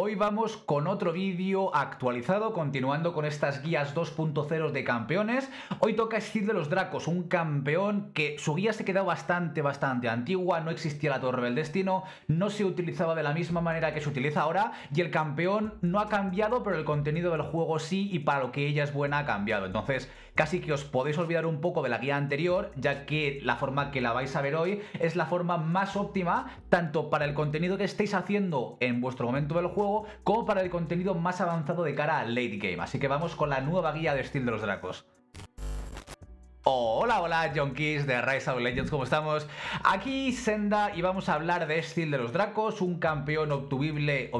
Hoy vamos con otro vídeo actualizado, continuando con estas guías 2.0 de campeones. Hoy toca SCYL de los Dracos, un campeón que su guía se queda bastante antigua, no existía la Torre del Destino, no se utilizaba de la misma manera que se utiliza ahora, y el campeón no ha cambiado, pero el contenido del juego sí, y para lo que ella es buena ha cambiado. Entonces, casi que os podéis olvidar un poco de la guía anterior, ya que la forma que la vais a ver hoy es la forma más óptima, tanto para el contenido que estéis haciendo en vuestro momento del juego, como para el contenido más avanzado de cara al late game. Así que vamos con la nueva guía de SCYL de los Dracos. Hola Junkies de Rise of Legends, ¿cómo estamos? Aquí Senda y vamos a hablar de SCYL de los Dracos, un campeón obtenible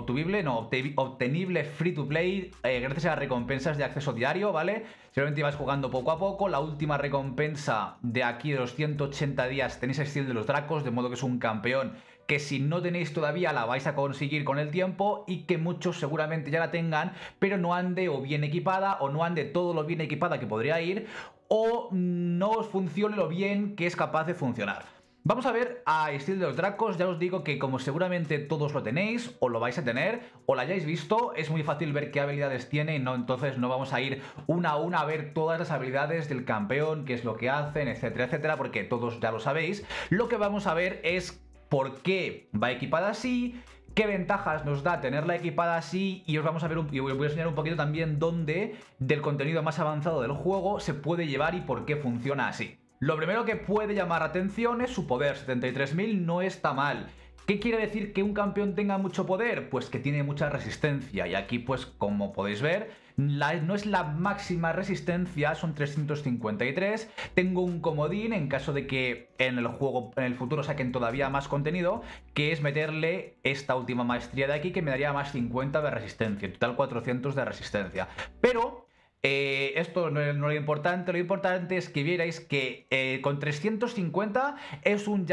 free to play gracias a las recompensas de acceso diario, ¿vale? Simplemente vais jugando poco a poco. La última recompensa de aquí de los 180 días tenéis SCYL de los Dracos, de modo que es un campeón que si no tenéis todavía la vais a conseguir con el tiempo y que muchos seguramente ya la tengan, pero no ande o bien equipada o no ande todo lo bien equipada que podría ir, o no os funcione lo bien que es capaz de funcionar. Vamos a ver a SCYL de los Dracos. Ya os digo que como seguramente todos lo tenéis, o lo vais a tener, o lo hayáis visto, es muy fácil ver qué habilidades tiene, y no, entonces no vamos a ir una a una a ver todas las habilidades del campeón, qué es lo que hacen, etcétera, etcétera, porque todos ya lo sabéis. Lo que vamos a ver es por qué va equipada así, qué ventajas nos da tenerla equipada así, y os vamos a ver os voy a enseñar un poquito también dónde del contenido más avanzado del juego se puede llevar y por qué funciona así. Lo primero que puede llamar atención es su poder, 73.000 no está mal. ¿Qué quiere decir que un campeón tenga mucho poder? Pues que tiene mucha resistencia, y aquí pues como podéis ver, no es la máxima resistencia, son 353. Tengo un comodín en caso de que en el juego, en el futuro, saquen todavía más contenido, que es meterle esta última maestría de aquí, que me daría más 50 de resistencia, en total 400 de resistencia. Pero esto no es lo importante. Lo importante es que vierais que con 350 es un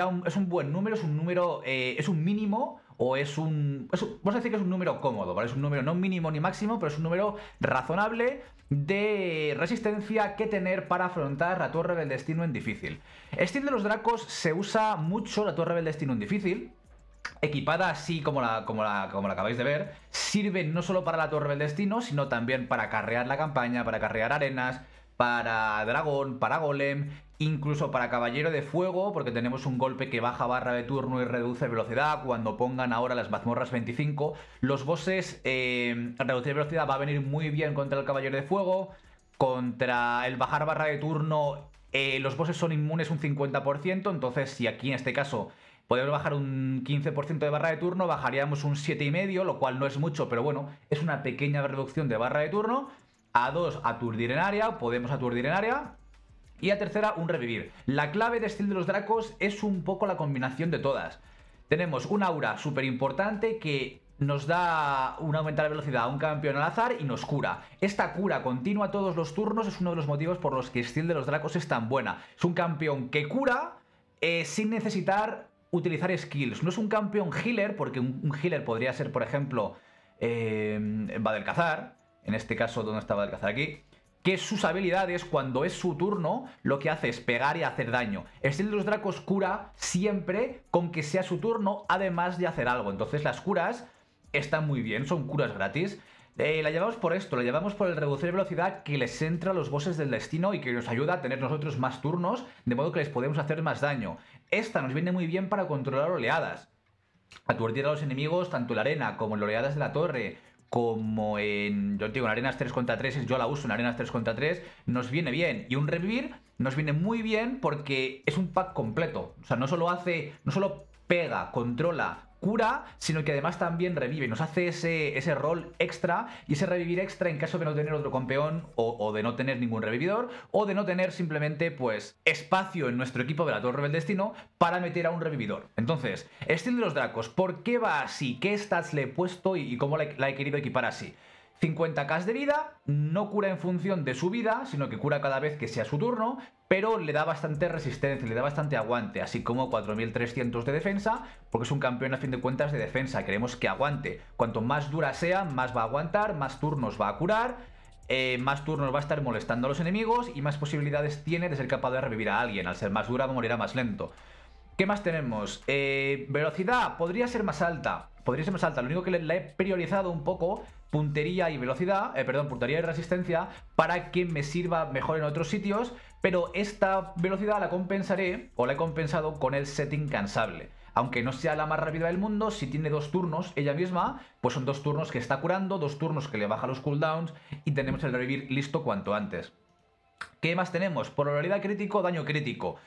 buen número, es un mínimo, o vamos a decir que es un número cómodo, ¿vale? Es un número no mínimo ni máximo, pero es un número razonable de resistencia que tener para afrontar la Torre del Destino en difícil. SCYL de los Dracos se usa mucho la Torre del Destino en difícil. Equipada así como la acabáis de ver, sirve no solo para la Torre del Destino, sino también para carrear la campaña, para carrear arenas, para dragón, para golem, incluso para caballero de fuego, porque tenemos un golpe que baja barra de turno y reduce velocidad. Cuando pongan ahora las mazmorras 25, los bosses, reducir velocidad va a venir muy bien contra el caballero de fuego. Contra el bajar barra de turno, los bosses son inmunes un 50%, entonces si aquí en este caso podemos bajar un 15% de barra de turno, bajaríamos un 7,5, lo cual no es mucho, pero bueno, es una pequeña reducción de barra de turno. A 2, aturdir en área, podemos aturdir en área. Y a 3, un revivir. La clave de SCYL de los Dracos es un poco la combinación de todas. Tenemos un aura súper importante que nos da un aumento de velocidad a un campeón al azar y nos cura. Esta cura continua todos los turnos es uno de los motivos por los que SCYL de los Dracos es tan buena. Es un campeón que cura sin necesitar utilizar skills. No es un campeón healer, porque un healer podría ser, por ejemplo, Vadelcázar. En este caso, ¿dónde está Vadelcázar? Aquí. Que sus habilidades, cuando es su turno, lo que hace es pegar y hacer daño. SCYL de los Dracos cura siempre con que sea su turno, además de hacer algo. Entonces las curas están muy bien, son curas gratis. La llevamos por esto, la llevamos por el reducir velocidad que les entra a los bosses del destino y que nos ayuda a tener nosotros más turnos, de modo que les podemos hacer más daño. Esta nos viene muy bien para controlar oleadas, aturdir a los enemigos tanto en la arena como en las oleadas de la torre, como en, yo digo, en arenas 3 contra 3. Yo la uso en arenas 3 contra 3, nos viene bien. Y un revivir nos viene muy bien porque es un pack completo, o sea, no solo pega, controla, cura, sino que además también revive, nos hace ese rol extra y ese revivir extra en caso de no tener otro campeón, o de no tener ningún revividor, o de no tener simplemente pues espacio en nuestro equipo de la Torre del Destino para meter a un revividor. Entonces, SCYL de los Dracos, ¿por qué va así? ¿Qué stats le he puesto y cómo la he querido equipar así? 50k de vida, no cura en función de su vida, sino que cura cada vez que sea su turno, pero le da bastante resistencia, le da bastante aguante, así como 4.300 de defensa, porque es un campeón a fin de cuentas de defensa, queremos que aguante. Cuanto más dura sea, más va a aguantar, más turnos va a curar, más turnos va a estar molestando a los enemigos y más posibilidades tiene de ser capaz de revivir a alguien. Al ser más dura morirá más lento. ¿Qué más tenemos? Velocidad, podría ser más alta. Lo único que la he priorizado un poco, puntería y velocidad, puntería y resistencia, para que me sirva mejor en otros sitios. Pero esta velocidad la compensaré, o la he compensado con el set incansable. Aunque no sea la más rápida del mundo, si tiene 2 turnos ella misma, pues son 2 turnos que está curando, 2 turnos que le baja los cooldowns y tenemos el revivir listo cuanto antes. ¿Qué más tenemos? Probabilidad crítico, daño crítico.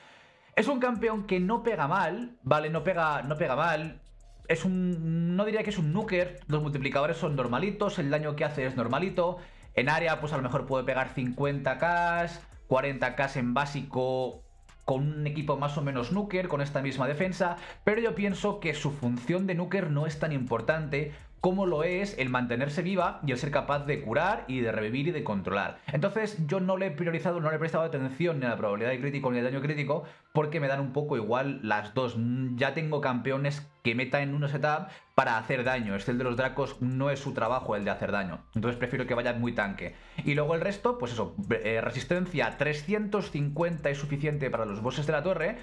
Es un campeón que no pega mal, ¿vale? No pega mal. Es un... no diría que es un nuker, los multiplicadores son normalitos, el daño que hace es normalito. En área pues a lo mejor puede pegar 50k, 40k en básico, con un equipo más o menos nuker, con esta misma defensa, pero yo pienso que su función de nuker no es tan importante como lo es el mantenerse viva y el ser capaz de curar y de revivir y de controlar. Entonces yo no le he priorizado, no le he prestado atención ni a la probabilidad de crítico ni al daño crítico, porque me dan un poco igual las dos. Ya tengo campeones que meta en un setup para hacer daño. SCYL de los Dracos no es su trabajo el de hacer daño, entonces prefiero que vaya muy tanque. Y luego el resto, pues eso, resistencia 350 es suficiente para los bosses de la torre.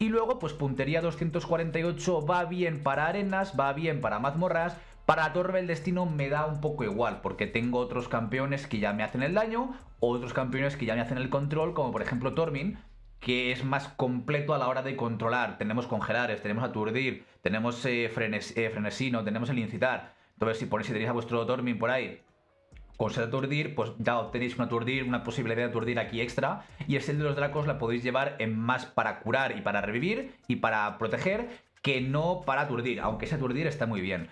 Y luego pues puntería 248 va bien para arenas, va bien para mazmorras. Para la Torre del Destino me da un poco igual, porque tengo otros campeones que ya me hacen el daño, o otros campeones que ya me hacen el control, como por ejemplo Tormin, que es más completo a la hora de controlar. Tenemos congelares, tenemos aturdir, tenemos frenesino, tenemos el incitar. Entonces si ponéis, si tenéis a vuestro Tormin por ahí con ser aturdir, pues ya obtenéis una posibilidad de aturdir aquí extra. Y el SCYL de los Dracos la podéis llevar en más para curar y para revivir y para proteger, que no para aturdir, aunque ese aturdir está muy bien.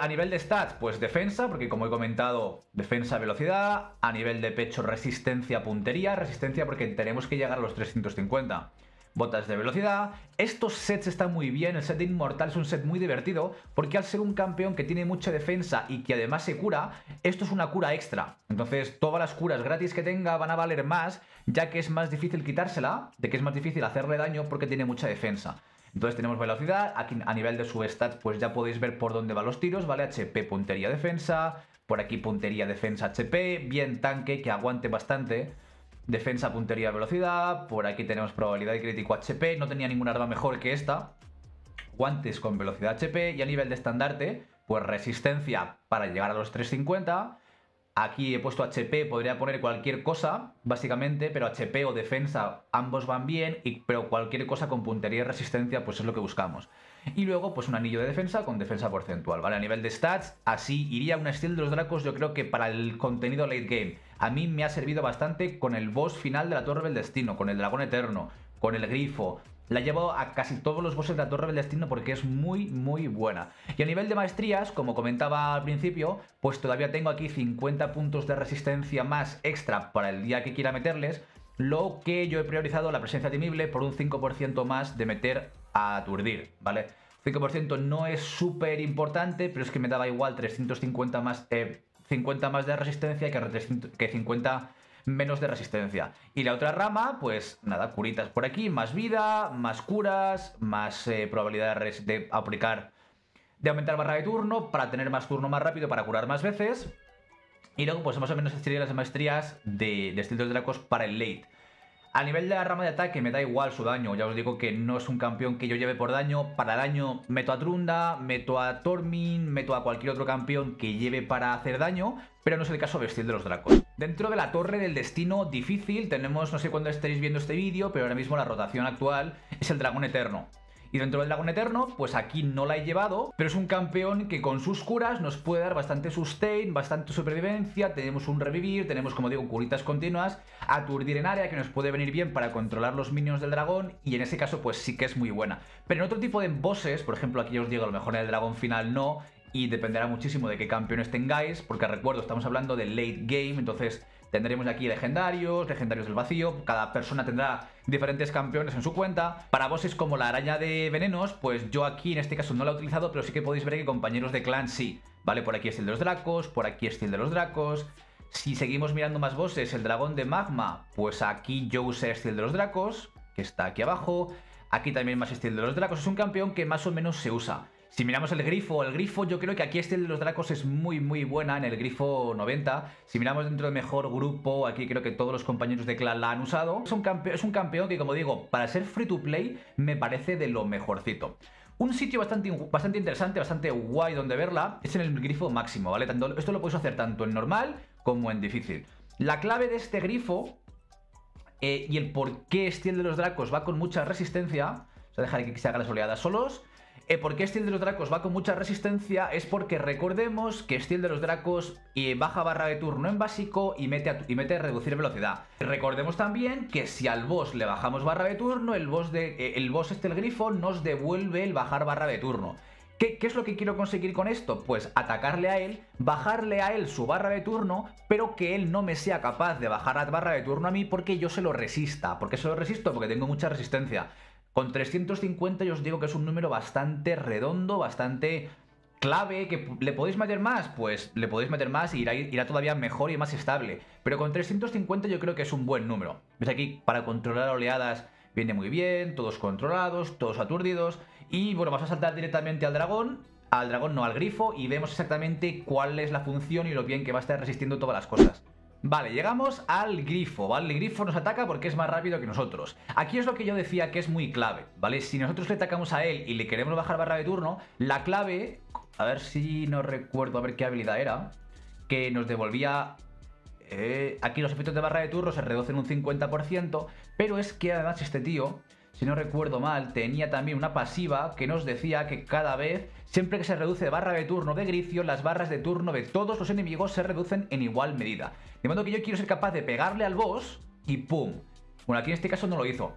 A nivel de stats, pues defensa, porque como he comentado, defensa, velocidad. A nivel de pecho, resistencia, puntería. Resistencia porque tenemos que llegar a los 350. Botas de velocidad. Estos sets están muy bien. El set de inmortal es un set muy divertido, porque al ser un campeón que tiene mucha defensa y que además se cura, esto es una cura extra. Entonces todas las curas gratis que tenga van a valer más, ya que es más difícil quitársela, de que es más difícil hacerle daño porque tiene mucha defensa. Entonces tenemos velocidad, aquí a nivel de su stats pues ya podéis ver por dónde van los tiros, ¿vale? HP, puntería, defensa, por aquí puntería, defensa, HP, bien tanque, que aguante bastante, defensa, puntería, velocidad, por aquí tenemos probabilidad de crítico HP, no tenía ninguna arma mejor que esta, guantes con velocidad HP, y a nivel de estandarte, pues resistencia para llegar a los 350, aquí he puesto HP, podría poner cualquier cosa, básicamente, pero HP o defensa, ambos van bien, pero cualquier cosa con puntería y resistencia, pues es lo que buscamos. Y luego, pues un anillo de defensa con defensa porcentual, ¿vale? A nivel de stats, así iría un SCYL de los Dracos, yo creo que para el contenido late game. A mí me ha servido bastante con el boss final de la Torre del Destino, con el Dragón Eterno, con el Grifo. La llevo a casi todos los bosses de la Torre del Destino porque es muy, muy buena. Y a nivel de maestrías, como comentaba al principio, pues todavía tengo aquí 50 puntos de resistencia más extra para el día que quiera meterles, lo que yo he priorizado la presencia temible por un 5% más de meter a aturdir, ¿vale? 5% no es súper importante, pero es que me daba igual 350 más, 50 más de resistencia que 50... menos de resistencia. Y la otra rama, pues nada, curitas por aquí, más vida, más curas, más probabilidad de aplicar, de aumentar barra de turno para tener más turno más rápido, para curar más veces. Y luego pues más o menos serían las maestrías de SCYL de los Dracos para el late. A nivel de la rama de ataque me da igual su daño, ya os digo que no es un campeón que yo lleve por daño. Para daño meto a Trunda, meto a Tormin, meto a cualquier otro campeón que lleve para hacer daño, pero no es el caso de SCYL de los Dracos. Dentro de la Torre del Destino difícil tenemos, no sé cuándo estaréis viendo este vídeo, pero ahora mismo la rotación actual es el Dragón Eterno. Y dentro del Dragón Eterno, pues aquí no la he llevado, pero es un campeón que con sus curas nos puede dar bastante sustain, bastante supervivencia, tenemos un revivir, tenemos, como digo, curitas continuas, aturdir en área, que nos puede venir bien para controlar los minions del dragón, y en ese caso pues sí que es muy buena. Pero en otro tipo de bosses, por ejemplo, aquí yo os digo, a lo mejor en el dragón final no, y dependerá muchísimo de qué campeones tengáis, porque recuerdo, estamos hablando de late game, entonces tendremos aquí legendarios, legendarios del vacío, cada persona tendrá diferentes campeones en su cuenta. Para bosses como la araña de venenos, pues yo aquí en este caso no la he utilizado, pero sí que podéis ver que compañeros de clan sí, ¿vale? Por aquí es SCYL de los Dracos, por aquí es SCYL de los Dracos. Si seguimos mirando más bosses, el dragón de magma, pues aquí yo usé SCYL de los Dracos, que está aquí abajo. Aquí también más SCYL de los Dracos, es un campeón que más o menos se usa. Si miramos el grifo yo creo que aquí este de los dracos es muy buena en el grifo 90. Si miramos dentro del mejor grupo, aquí creo que todos los compañeros de clan la han usado. Es un campeón que, como digo, para ser free to play me parece de lo mejorcito. Un sitio bastante interesante, bastante guay donde verla, es en el grifo máximo, ¿vale? Esto lo podéis hacer tanto en normal como en difícil. La clave de este grifo y el por qué SCYL de los Dracos va con mucha resistencia, voy a dejar aquí que se hagan las oleadas solos. ¿Por qué SCYL de los Dracos va con mucha resistencia? Es porque recordemos que SCYL de los Dracos baja barra de turno en básico y mete a reducir velocidad. Recordemos también que si al boss le bajamos barra de turno, el boss este, el grifo, nos devuelve el bajar barra de turno. ¿Qué es lo que quiero conseguir con esto? Pues atacarle a él, bajarle a él su barra de turno, pero que él no me sea capaz de bajar la barra de turno a mí porque yo se lo resista. ¿Por qué se lo resisto? Porque tengo mucha resistencia. Con 350 yo os digo que es un número bastante redondo, bastante clave. ¿Que le podéis meter más? Pues le podéis meter más y irá todavía mejor y más estable. Pero con 350 yo creo que es un buen número. ¿Ves aquí? Para controlar oleadas viene muy bien, todos controlados, todos aturdidos. Y bueno, vamos a saltar directamente al grifo, y vemos exactamente cuál es la función y lo bien que va a estar resistiendo todas las cosas. Vale, llegamos al grifo, ¿vale? El grifo nos ataca porque es más rápido que nosotros. Aquí es lo que yo decía que es muy clave, ¿vale? Si nosotros le atacamos a él y le queremos bajar barra de turno, la clave... A ver si no recuerdo, a ver qué habilidad era, que nos devolvía... aquí los efectos de barra de turno se reducen un 50%, pero es que además este tío... Si no recuerdo mal, tenía también una pasiva que nos decía que cada vez, siempre que se reduce barra de turno de Grifo, las barras de turno de todos los enemigos se reducen en igual medida. De modo que yo quiero ser capaz de pegarle al boss y ¡pum! Bueno, aquí en este caso no lo hizo.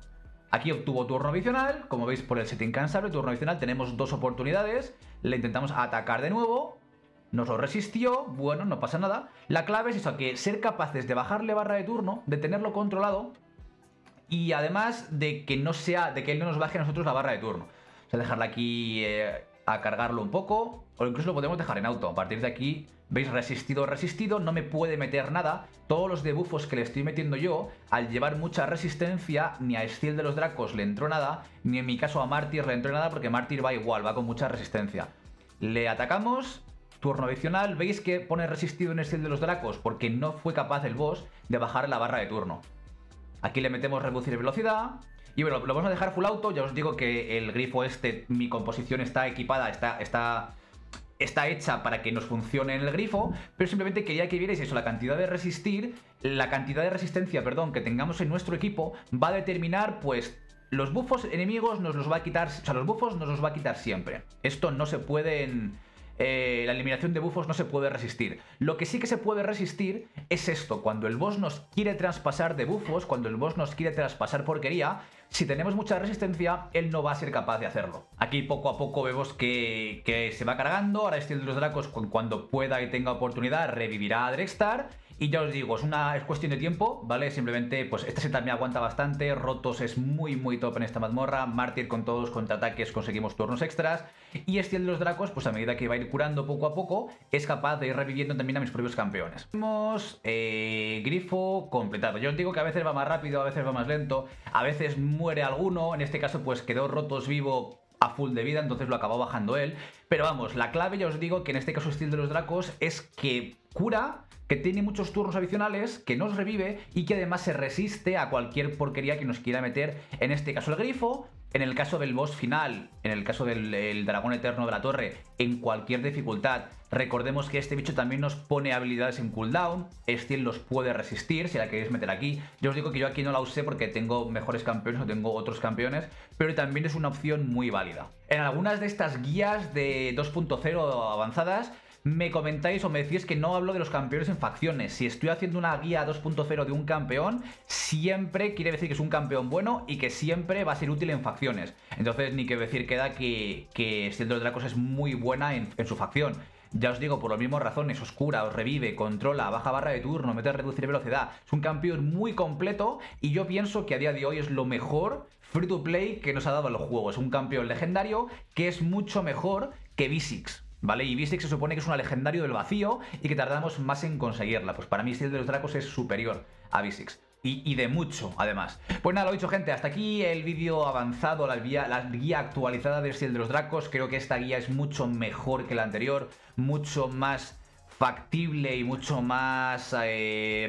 Aquí obtuvo turno adicional, como veis por el set incansable, turno adicional, tenemos dos oportunidades, le intentamos atacar de nuevo, nos lo resistió, bueno, no pasa nada. La clave es eso, que ser capaces de bajarle barra de turno, de tenerlo controlado, y además de que no sea, de que él no nos baje a nosotros la barra de turno. Vamos a dejarla aquí a cargarlo un poco, o incluso lo podemos dejar en auto. A partir de aquí, veis, resistido, no me puede meter nada. Todos los debuffos que le estoy metiendo yo, al llevar mucha resistencia, ni a SCYL de los Dracos le entró nada, ni en mi caso a Mártir le entró nada, porque Mártir va igual, va con mucha resistencia. Le atacamos, turno adicional, veis que pone resistido en SCYL de los Dracos, porque no fue capaz el boss de bajar la barra de turno. Aquí le metemos reducir velocidad. Y bueno, lo vamos a dejar full auto. Ya os digo que el grifo este, mi composición está equipada, está hecha para que nos funcione en el grifo. Pero simplemente quería que vierais eso, la cantidad de resistencia, perdón, que tengamos en nuestro equipo va a determinar, pues, los buffos enemigos nos los va a quitar, o sea, los buffos nos los va a quitar siempre. Esto no se puede... la eliminación de buffos no se puede resistir. Lo que sí que se puede resistir es esto: cuando el boss nos quiere traspasar de buffos, cuando el boss nos quiere traspasar porquería, si tenemos mucha resistencia, él no va a ser capaz de hacerlo. Aquí poco a poco vemos que se va cargando. Ahora SCYL de los Dracos, cuando pueda y tenga oportunidad, revivirá a Drextar. Y ya os digo, es cuestión de tiempo, ¿vale? Simplemente, pues esta seta me aguanta bastante. Rotos es muy top en esta mazmorra. Mártir con todos los contraataques conseguimos turnos extras. Y SCYL de los Dracos, pues a medida que va a ir curando poco a poco, es capaz de ir reviviendo también a mis propios campeones. Tenemos grifo completado. Yo os digo que a veces va más rápido, a veces va más lento, a veces muere alguno. En este caso, pues quedó Rotos vivo a full de vida, entonces lo acabó bajando él. Pero vamos, la clave, ya os digo, que en este caso SCYL de los Dracos es que cura, que tiene muchos turnos adicionales, que nos revive y que además se resiste a cualquier porquería que nos quiera meter, en este caso el grifo, en el caso del boss final, en el caso del dragón eterno de la torre, en cualquier dificultad. Recordemos que este bicho también nos pone habilidades en cooldown, SCYL los puede resistir si la queréis meter aquí. Yo os digo que yo aquí no la usé porque tengo mejores campeones o tengo otros campeones, pero también es una opción muy válida. En algunas de estas guías de 2.0 avanzadas, me comentáis o me decís que no hablo de los campeones en facciones. Si estoy haciendo una guía 2.0 de un campeón, siempre quiere decir que es un campeón bueno y que siempre va a ser útil en facciones. Entonces ni que decir queda que SCYL de los Dracos es muy buena en su facción. Ya os digo, por las mismas razones, os cura, os revive, controla, baja barra de turno, mete a reducir velocidad. Es un campeón muy completo y yo pienso que a día de hoy es lo mejor free to play que nos ha dado el juego. Es un campeón legendario que es mucho mejor que V6. ¿Vale? Y V6 se supone que es una legendario del vacío y que tardamos más en conseguirla. Pues para mí SCYL de los Dracos es superior a V6. Y de mucho, además. Pues nada, lo dicho, gente, hasta aquí el vídeo avanzado, la guía actualizada de SCYL de los Dracos. Creo que esta guía es mucho mejor que la anterior, mucho más factible y mucho más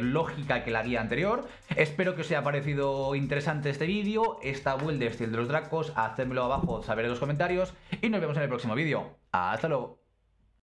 lógica que la guía anterior. Espero que os haya parecido interesante este vídeo, esta build de SCYL de los Dracos. Hacedmelo abajo, saber en los comentarios, y nos vemos en el próximo vídeo. Hasta luego.